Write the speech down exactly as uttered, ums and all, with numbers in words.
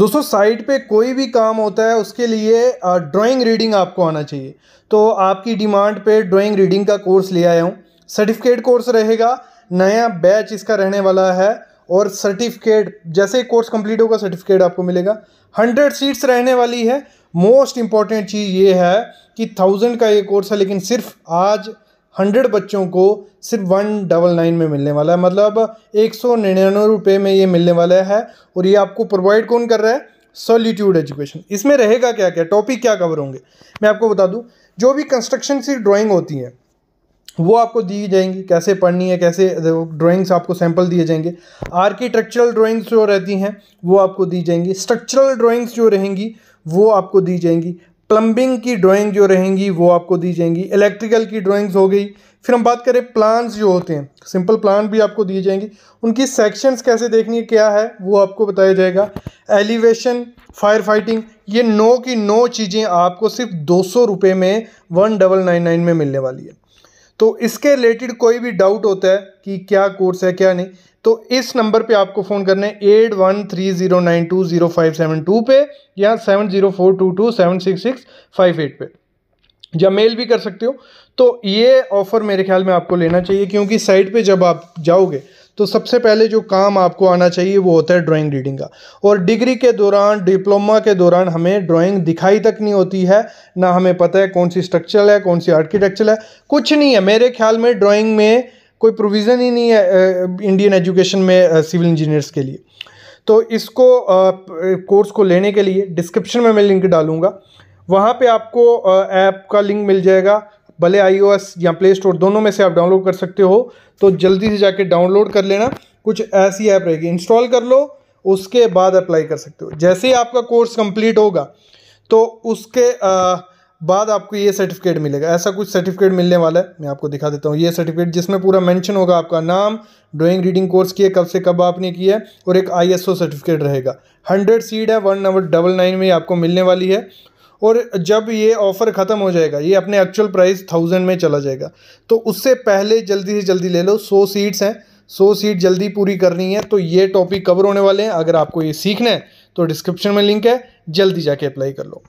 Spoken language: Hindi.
दोस्तों साइट पे कोई भी काम होता है उसके लिए ड्राइंग रीडिंग आपको आना चाहिए। तो आपकी डिमांड पे ड्राइंग रीडिंग का कोर्स ले आया हूँ। सर्टिफिकेट कोर्स रहेगा, नया बैच इसका रहने वाला है और सर्टिफिकेट जैसे कोर्स कंप्लीट होगा सर्टिफिकेट आपको मिलेगा। हंड्रेड सीट्स रहने वाली है। मोस्ट इम्पॉर्टेंट चीज़ ये है कि थाउजेंड का ये कोर्स है लेकिन सिर्फ आज हंड्रेड बच्चों को सिर्फ वन डबल नाइन में मिलने वाला है, मतलब एक सौ निन्यानवे रुपये में ये मिलने वाला है। और ये आपको प्रोवाइड कौन कर रहा है? Solitude education. इसमें रहेगा क्या क्या, टॉपिक क्या कवर होंगे, मैं आपको बता दूं। जो भी कंस्ट्रक्शन की ड्राइंग होती है वो आपको दी जाएंगी, कैसे पढ़नी है, कैसे ड्राइंग्स आपको सैंपल दिए जाएंगे। आर्किटेक्चरल ड्राइंग्स जो रहती हैं वो आपको दी जाएंगी। स्ट्रक्चरल ड्राइंग्स जो रहेंगी वो आपको दी जाएंगी। प्लम्बिंग की ड्राइंग जो रहेंगी वो आपको दी जाएंगी। इलेक्ट्रिकल की ड्राइंग्स हो गई। फिर हम बात करें प्लान्स जो होते हैं, सिंपल प्लान भी आपको दिए जाएंगे, उनकी सेक्शंस कैसे देखनी है क्या है वो आपको बताया जाएगा। एलिवेशन, फायर फाइटिंग, ये नौ की नौ चीज़ें आपको सिर्फ दो सौ रुपये में वन डबल नाइन नाइन में मिलने वाली है। तो इसके रिलेटेड कोई भी डाउट होता है कि क्या कोर्स है क्या नहीं, तो इस नंबर पे आपको फ़ोन करना है eight one three zero nine two zero five seven two पे या seven zero four two two seven six six five eight पे, या मेल भी कर सकते हो। तो ये ऑफ़र मेरे ख्याल में आपको लेना चाहिए क्योंकि साइट पे जब आप जाओगे तो सबसे पहले जो काम आपको आना चाहिए वो होता है ड्राइंग रीडिंग का। और डिग्री के दौरान, डिप्लोमा के दौरान हमें ड्राइंग दिखाई तक नहीं होती है, ना हमें पता है कौन सी स्ट्रक्चर है, कौन सी आर्किटेक्चर है, कुछ नहीं है। मेरे ख्याल में ड्राइंग में कोई प्रोविज़न ही नहीं है इंडियन एजुकेशन में सिविल इंजीनियर्स के लिए। तो इसको कोर्स को लेने के लिए डिस्क्रिप्शन में मैं लिंक डालूंगा, वहाँ पे आपको ऐप का लिंक मिल जाएगा, भले आईओएस या प्ले स्टोर दोनों में से आप डाउनलोड कर सकते हो। तो जल्दी से जाके डाउनलोड कर लेना, कुछ ऐसी ऐप रहेगी, इंस्टॉल कर लो, उसके बाद अप्लाई कर सकते हो। जैसे ही आपका कोर्स कंप्लीट होगा तो उसके आ, बाद आपको ये सर्टिफिकेट मिलेगा। ऐसा कुछ सर्टिफिकेट मिलने वाला है, मैं आपको दिखा देता हूँ। ये सर्टिफिकेट जिसमें पूरा मेंशन होगा आपका नाम, ड्राइंग रीडिंग कोर्स किए कब से कब आपने किया है, और एक आईएसओ सर्टिफिकेट रहेगा। हंड्रेड सीट है, वन नंबर डबल नाइन में आपको मिलने वाली है। और जब ये ऑफ़र ख़त्म हो जाएगा, ये अपने एक्चुअल प्राइस थाउजेंड में चला जाएगा, तो उससे पहले जल्दी से जल्दी ले लो। सौ सीट्स हैं, सौ सीट जल्दी पूरी करनी है। तो ये टॉपिक कवर होने वाले हैं। अगर आपको ये सीखना है तो डिस्क्रिप्शन में लिंक है, जल्दी जाके अप्लाई कर लो।